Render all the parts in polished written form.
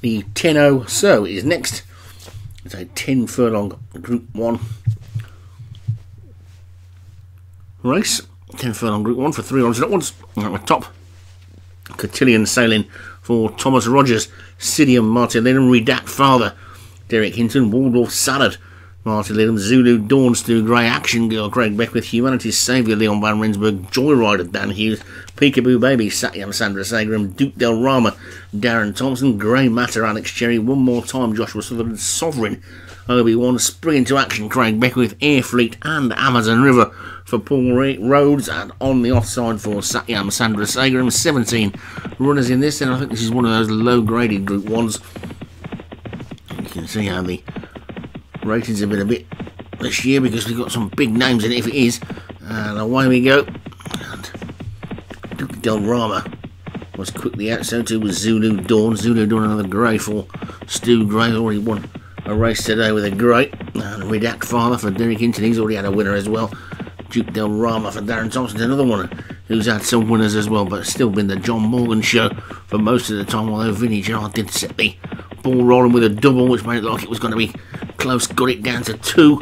The Tenno So is next. It's a 10 furlong Group 1 race. 10 furlong Group 1 for 3 odds at once. At the top, Cotillion Sailing for Thomas Rogers, Sidium Martin, Redact Father, Derek Hinton, Waldorf Salad, Martin Lidham, Zulu, Dawn, Stu Grey, Action Girl, Craig Beckwith, Humanity's Saviour, Leon Van Rensburg, Joyrider, Dan Hughes, Peekaboo Baby, Satyam, Sandra Sagrim, Duke Del Rama, Darren Thompson, Grey Matter, Alex Cherry, One More Time, Joshua Sutherland, Sovereign, Obi-Wan, Spring into Action, Craig Beckwith, Air Fleet and Amazon River for Paul Rhodes, and on the offside for Satyam, Sandra Sagrim. 17 runners in this, and I think this is one of those low-graded Group 1s. You can see how the ratings have been a bit this year because we've got some big names in it if it is. And away we go. And Duke Del Rama was quickly out, so too was Zulu Dawn. Zulu Dawn, another grey for Stu Grey, already won a race today with a grey. And Redact Father for Derek Hinton, he's already had a winner as well. Duke Del Rama for Darren Thompson, another one who's had some winners as well, but still been the John Morgan show for most of the time, although Vinnie Jarl did set the ball rolling with a double, which made it like it was going to be close, got it down to 2,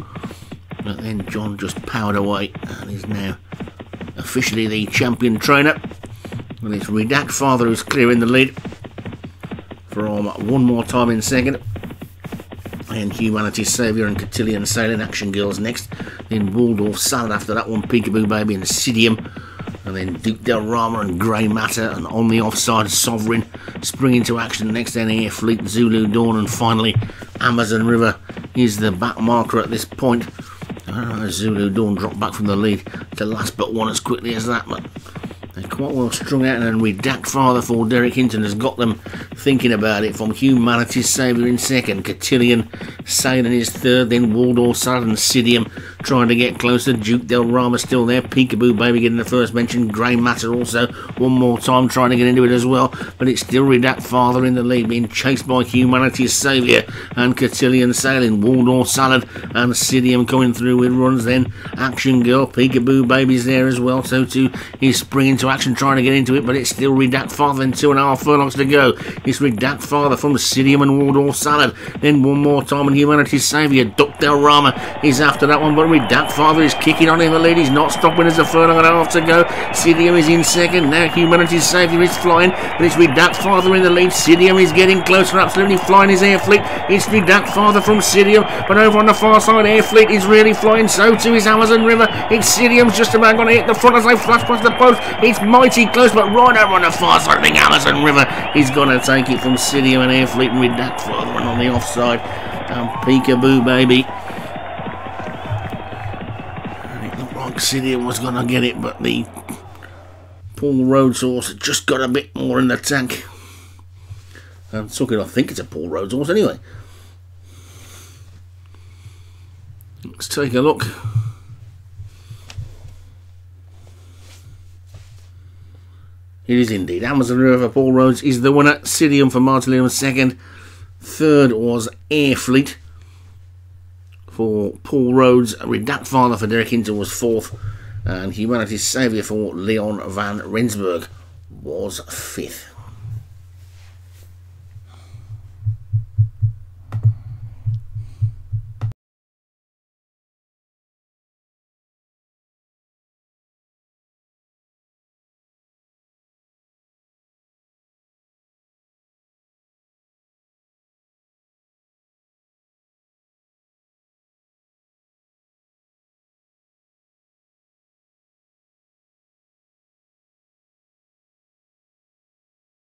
but then John just powered away and is now officially the champion trainer. And it's Redact Father who's clearing the lead from One More Time in second, and Humanity's Saviour and Cotillion Sailing, Action Girls next, then Waldorf Salad after that one, Peekaboo Baby and Sidium, and then Duke Del Rama and Grey Matter, and on the offside Sovereign, Spring into Action next, then Air Fleet, Zulu Dawn, and finally Amazon River is the back marker at this point. Zulu Dawn dropped back from the lead to last but one as quickly as that, but they're quite well strung out, and then Redact Father for Derek Hinton has got them thinking about it. From Humanity's Saviour in second, Cotillion Sailing is third, then Waldorf Salad and Sidium trying to get closer, Duke Del Rama still there, Peekaboo Baby getting the first mention, Grey Matter also One More Time trying to get into it as well, but it's still Redact Father in the lead, being chased by Humanity's Saviour and Cotillion Sailing, Waldorf Salad and Sidium coming through with runs, then Action Girl, Peekaboo Baby's there as well, so too is Spring into Action trying to get into it, but it's still Redact Father, and 2.5 furlongs to go. It's Redact Father from Sidium and Waldorf Salad, then One More Time and Humanity's Saviour. Duke Del Rama is after that one, but Redact Father is kicking on in the lead. He's not stopping. There's a furlong and a half to go. Sidium is in second. Now Humanity's Saviour is flying, but it's Redact Father in the lead. Sidium is getting closer, absolutely flying his Air Fleet. It's Redact Father from Sidium, but over on the far side, Air Fleet is really flying. So too is Amazon River. It's Sidium's just about going to hit the front as they flash past the post. It's mighty close, but right over on the far side, I think Amazon River is going to take it from Sidium and Air Fleet and Redact Father, and on the offside, Peekaboo Baby. Sidium was going to get it, but the Paul Rhodes horse just got a bit more in the tank. I'm talking, I think it's a Paul Rhodes horse anyway. Let's take a look. It is indeed Amazon River. Paul Rhodes is the winner. Sidium for Martin Lidham second. Third was Air Fleet for Paul Rhodes, Redact Father for Derek Hinton was fourth, and Humanity's Saviour for Leon Van Rensburg was fifth.